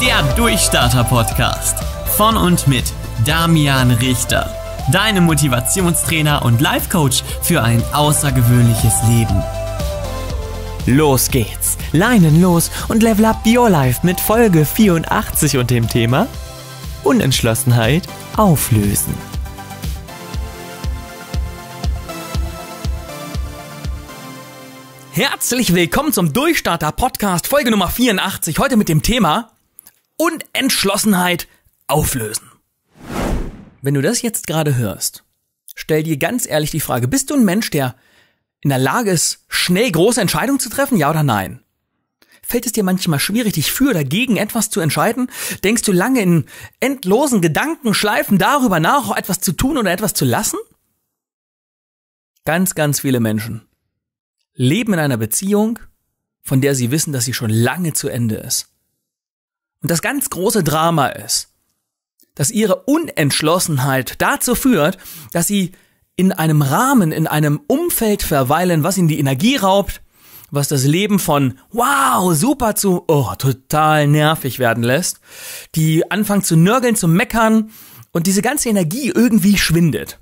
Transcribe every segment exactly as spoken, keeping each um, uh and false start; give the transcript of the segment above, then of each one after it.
Der Durchstarter-Podcast von und mit Damian Richter, deinem Motivationstrainer und Life-Coach für ein außergewöhnliches Leben. Los geht's, Leinen los und level up your life mit Folge vierundachtzig und dem Thema Unentschlossenheit auflösen. Herzlich willkommen zum Durchstarter-Podcast, Folge Nummer vierundachtzig, heute mit dem Thema Unentschlossenheit auflösen. Wenn du das jetzt gerade hörst, stell dir ganz ehrlich die Frage, bist du ein Mensch, der in der Lage ist, schnell große Entscheidungen zu treffen, ja oder nein? Fällt es dir manchmal schwierig, dich für oder gegen etwas zu entscheiden? Denkst du lange in endlosen Gedankenschleifen darüber nach, etwas zu tun oder etwas zu lassen? Ganz, ganz viele Menschen leben in einer Beziehung, von der sie wissen, dass sie schon lange zu Ende ist. Und das ganz große Drama ist, dass ihre Unentschlossenheit dazu führt, dass sie in einem Rahmen, in einem Umfeld verweilen, was ihnen die Energie raubt, was das Leben von wow, super zu oh, total nervig werden lässt, die anfangen zu nörgeln, zu meckern und diese ganze Energie irgendwie schwindet.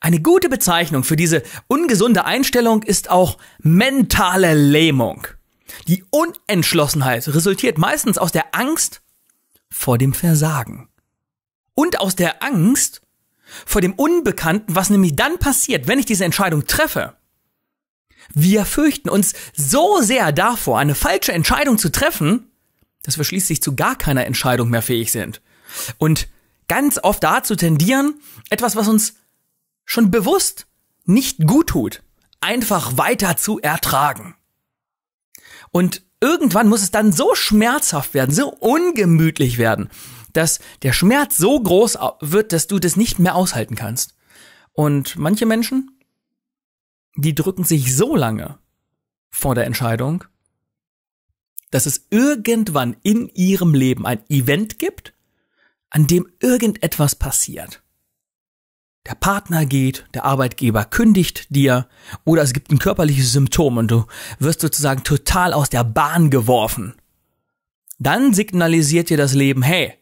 Eine gute Bezeichnung für diese ungesunde Einstellung ist auch mentale Lähmung. Die Unentschlossenheit resultiert meistens aus der Angst vor dem Versagen. Und aus der Angst vor dem Unbekannten, was nämlich dann passiert, wenn ich diese Entscheidung treffe. Wir fürchten uns so sehr davor, eine falsche Entscheidung zu treffen, dass wir schließlich zu gar keiner Entscheidung mehr fähig sind. Und ganz oft dazu tendieren, etwas, was uns schon bewusst nicht gut tut, einfach weiter zu ertragen. Und irgendwann muss es dann so schmerzhaft werden, so ungemütlich werden, dass der Schmerz so groß wird, dass du das nicht mehr aushalten kannst. Und manche Menschen, die drücken sich so lange vor der Entscheidung, dass es irgendwann in ihrem Leben ein Event gibt, an dem irgendetwas passiert. Der Partner geht, der Arbeitgeber kündigt dir oder es gibt ein körperliches Symptom und du wirst sozusagen total aus der Bahn geworfen. Dann signalisiert dir das Leben, hey,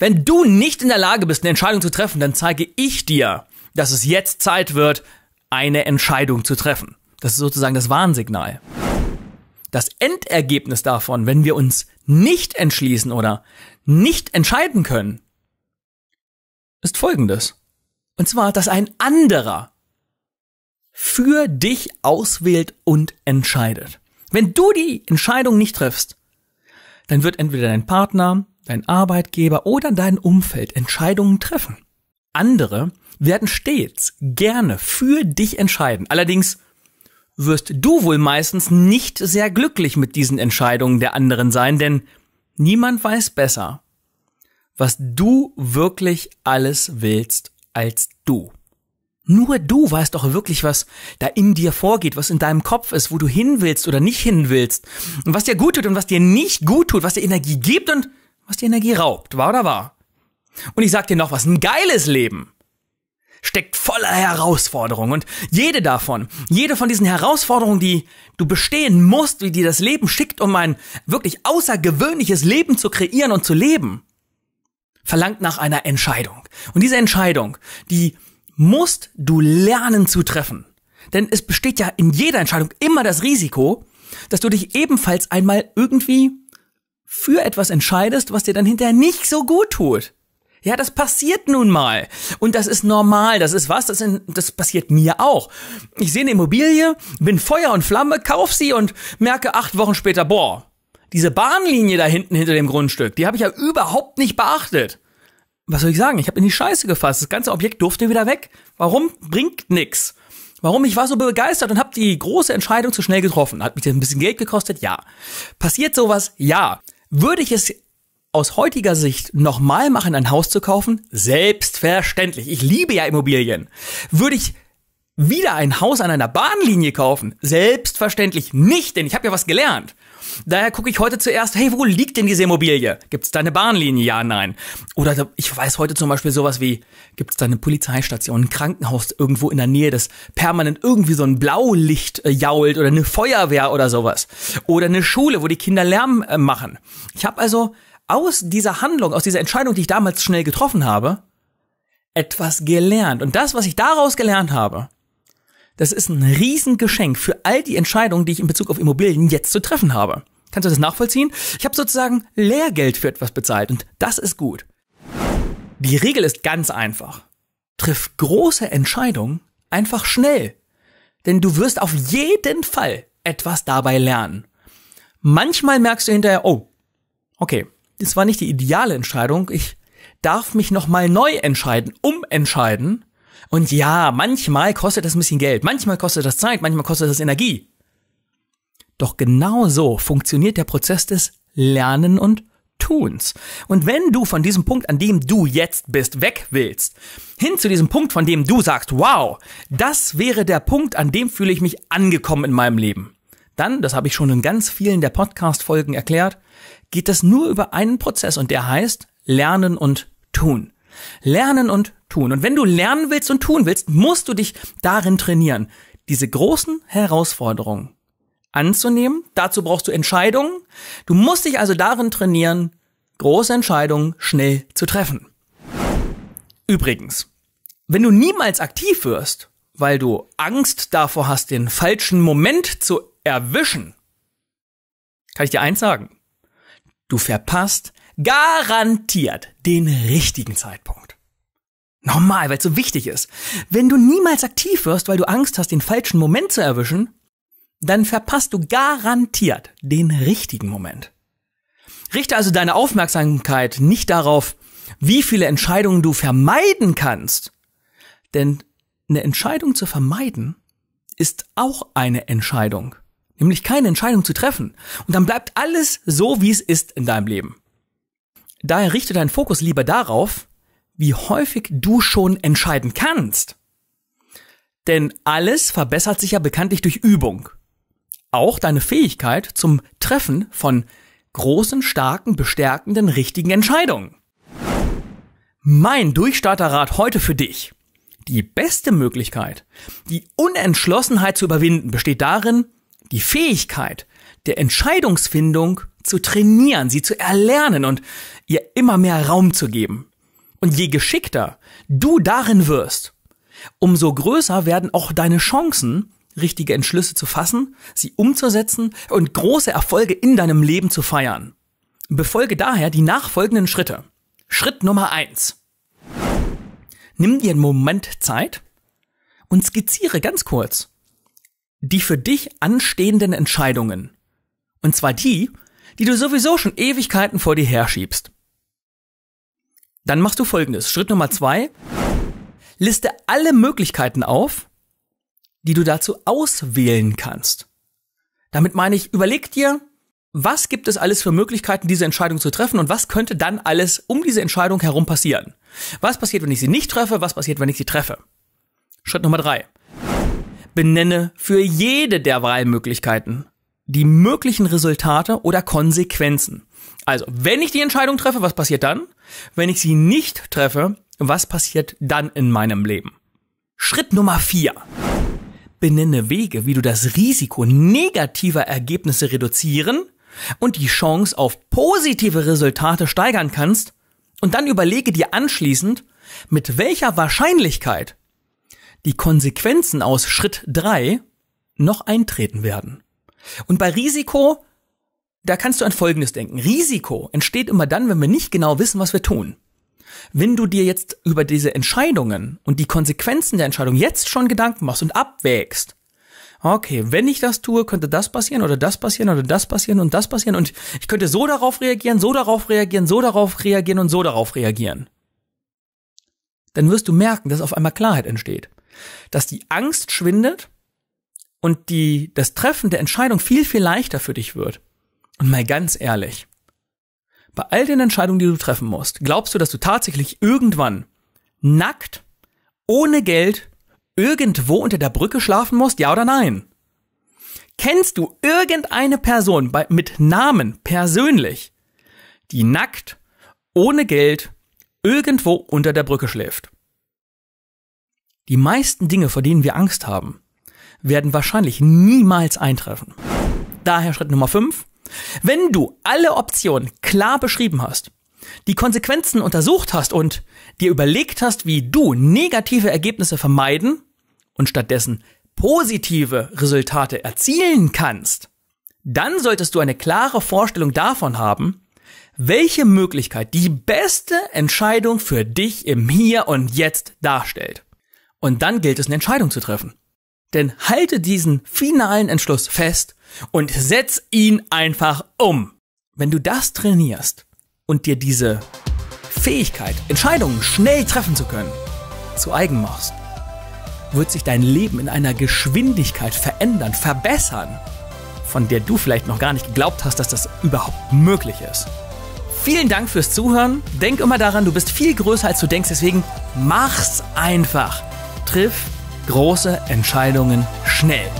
wenn du nicht in der Lage bist, eine Entscheidung zu treffen, dann zeige ich dir, dass es jetzt Zeit wird, eine Entscheidung zu treffen. Das ist sozusagen das Warnsignal. Das Endergebnis davon, wenn wir uns nicht entschließen oder nicht entscheiden können, ist folgendes. Und zwar, dass ein anderer für dich auswählt und entscheidet. Wenn du die Entscheidung nicht triffst, dann wird entweder dein Partner, dein Arbeitgeber oder dein Umfeld Entscheidungen treffen. Andere werden stets gerne für dich entscheiden. Allerdings wirst du wohl meistens nicht sehr glücklich mit diesen Entscheidungen der anderen sein, denn niemand weiß besser, was du wirklich alles willst als du. Nur du weißt doch wirklich, was da in dir vorgeht, was in deinem Kopf ist, wo du hin willst oder nicht hin willst und was dir gut tut und was dir nicht gut tut, was dir Energie gibt und was dir Energie raubt, wahr oder wahr? Und ich sag dir noch was, ein geiles Leben steckt voller Herausforderungen und jede davon, jede von diesen Herausforderungen, die du bestehen musst, wie dir das Leben schickt, um ein wirklich außergewöhnliches Leben zu kreieren und zu leben, verlangt nach einer Entscheidung. Und diese Entscheidung, die musst du lernen zu treffen. Denn es besteht ja in jeder Entscheidung immer das Risiko, dass du dich ebenfalls einmal irgendwie für etwas entscheidest, was dir dann hinterher nicht so gut tut. Ja, das passiert nun mal. Und das ist normal. Das ist was, das, in, das passiert mir auch. Ich sehe eine Immobilie, bin Feuer und Flamme, kauf sie und merke acht Wochen später, boah, diese Bahnlinie da hinten hinter dem Grundstück, die habe ich ja überhaupt nicht beachtet. Was soll ich sagen? Ich habe in die Scheiße gefasst. Das ganze Objekt durfte wieder weg. Warum? Bringt nix. Warum? Ich war so begeistert und habe die große Entscheidung zu schnell getroffen. Hat mich das ein bisschen Geld gekostet? Ja. Passiert sowas? Ja. Würde ich es aus heutiger Sicht nochmal machen, ein Haus zu kaufen? Selbstverständlich. Ich liebe ja Immobilien. Würde ich wieder ein Haus an einer Bahnlinie kaufen? Selbstverständlich nicht, denn ich habe ja was gelernt. Daher gucke ich heute zuerst, hey, wo liegt denn diese Immobilie? Gibt es da eine Bahnlinie? Ja, nein. Oder ich weiß heute zum Beispiel sowas wie, gibt es da eine Polizeistation, ein Krankenhaus irgendwo in der Nähe, das permanent irgendwie so ein Blaulicht jault oder eine Feuerwehr oder sowas. Oder eine Schule, wo die Kinder Lärm machen. Ich habe also aus dieser Handlung, aus dieser Entscheidung, die ich damals schnell getroffen habe, etwas gelernt. Und das, was ich daraus gelernt habe, das ist ein Riesengeschenk für all die Entscheidungen, die ich in Bezug auf Immobilien jetzt zu treffen habe. Kannst du das nachvollziehen? Ich habe sozusagen Lehrgeld für etwas bezahlt und das ist gut. Die Regel ist ganz einfach. Triff große Entscheidungen einfach schnell, denn du wirst auf jeden Fall etwas dabei lernen. Manchmal merkst du hinterher, oh, okay, das war nicht die ideale Entscheidung, ich darf mich nochmal neu entscheiden, umentscheiden. Und ja, manchmal kostet das ein bisschen Geld, manchmal kostet das Zeit, manchmal kostet das Energie. Doch genau so funktioniert der Prozess des Lernen und Tuns. Und wenn du von diesem Punkt, an dem du jetzt bist, weg willst, hin zu diesem Punkt, von dem du sagst, wow, das wäre der Punkt, an dem fühle ich mich angekommen in meinem Leben, dann, das habe ich schon in ganz vielen der Podcast-Folgen erklärt, geht das nur über einen Prozess und der heißt Lernen und Tun. Lernen und tun. Und wenn du lernen willst und tun willst, musst du dich darin trainieren, diese großen Herausforderungen anzunehmen. Dazu brauchst du Entscheidungen. Du musst dich also darin trainieren, große Entscheidungen schnell zu treffen. Übrigens, wenn du niemals aktiv wirst, weil du Angst davor hast, den falschen Moment zu erwischen, kann ich dir eins sagen. Du verpasst garantiert den richtigen Zeitpunkt. Normal, weil es so wichtig ist. Wenn du niemals aktiv wirst, weil du Angst hast, den falschen Moment zu erwischen, dann verpasst du garantiert den richtigen Moment. Richte also deine Aufmerksamkeit nicht darauf, wie viele Entscheidungen du vermeiden kannst. Denn eine Entscheidung zu vermeiden ist auch eine Entscheidung. Nämlich keine Entscheidung zu treffen. Und dann bleibt alles so, wie es ist in deinem Leben. Daher richte deinen Fokus lieber darauf, wie häufig du schon entscheiden kannst. Denn alles verbessert sich ja bekanntlich durch Übung. Auch deine Fähigkeit zum Treffen von großen, starken, bestärkenden, richtigen Entscheidungen. Mein Durchstarterrat heute für dich. Die beste Möglichkeit, die Unentschlossenheit zu überwinden, besteht darin, die Fähigkeit der Entscheidungsfindung zu trainieren, sie zu erlernen und ihr immer mehr Raum zu geben. Und je geschickter du darin wirst, umso größer werden auch deine Chancen, richtige Entschlüsse zu fassen, sie umzusetzen und große Erfolge in deinem Leben zu feiern. Befolge daher die nachfolgenden Schritte. Schritt Nummer eins. Nimm dir einen Moment Zeit und skizziere ganz kurz die für dich anstehenden Entscheidungen. Und zwar die, die du sowieso schon Ewigkeiten vor dir herschiebst. Dann machst du Folgendes. Schritt Nummer zwei. Liste alle Möglichkeiten auf, die du dazu auswählen kannst. Damit meine ich, überleg dir, was gibt es alles für Möglichkeiten, diese Entscheidung zu treffen und was könnte dann alles um diese Entscheidung herum passieren? Was passiert, wenn ich sie nicht treffe? Was passiert, wenn ich sie treffe? Schritt Nummer drei. Benenne für jede der Wahlmöglichkeiten die möglichen Resultate oder Konsequenzen. Also, wenn ich die Entscheidung treffe, was passiert dann? Wenn ich sie nicht treffe, was passiert dann in meinem Leben? Schritt Nummer vier. Benenne Wege, wie du das Risiko negativer Ergebnisse reduzieren und die Chance auf positive Resultate steigern kannst und dann überlege dir anschließend, mit welcher Wahrscheinlichkeit die Konsequenzen aus Schritt drei noch eintreten werden. Und bei Risiko, da kannst du an Folgendes denken. Risiko entsteht immer dann, wenn wir nicht genau wissen, was wir tun. Wenn du dir jetzt über diese Entscheidungen und die Konsequenzen der Entscheidung jetzt schon Gedanken machst und abwägst, okay, wenn ich das tue, könnte das passieren oder das passieren oder das passieren und das passieren und ich könnte so darauf reagieren, so darauf reagieren, so darauf reagieren und so darauf reagieren. Dann wirst du merken, dass auf einmal Klarheit entsteht. Dass die Angst schwindet und die, das Treffen der Entscheidung viel, viel leichter für dich wird. Und mal ganz ehrlich, bei all den Entscheidungen, die du treffen musst, glaubst du, dass du tatsächlich irgendwann nackt, ohne Geld, irgendwo unter der Brücke schlafen musst? Ja oder nein? Kennst du irgendeine Person bei, mit Namen persönlich, die nackt, ohne Geld, irgendwo unter der Brücke schläft? Die meisten Dinge, vor denen wir Angst haben, werden wahrscheinlich niemals eintreffen. Daher Schritt Nummer fünf. Wenn du alle Optionen klar beschrieben hast, die Konsequenzen untersucht hast und dir überlegt hast, wie du negative Ergebnisse vermeiden und stattdessen positive Resultate erzielen kannst, dann solltest du eine klare Vorstellung davon haben, welche Möglichkeit die beste Entscheidung für dich im Hier und Jetzt darstellt. Und dann gilt es, eine Entscheidung zu treffen. Denn halte diesen finalen Entschluss fest und setz ihn einfach um. Wenn du das trainierst und dir diese Fähigkeit, Entscheidungen schnell treffen zu können, zu eigen machst, wird sich dein Leben in einer Geschwindigkeit verändern, verbessern, von der du vielleicht noch gar nicht geglaubt hast, dass das überhaupt möglich ist. Vielen Dank fürs Zuhören. Denk immer daran, du bist viel größer, als du denkst. Deswegen mach's einfach. Triff große Entscheidungen schnell.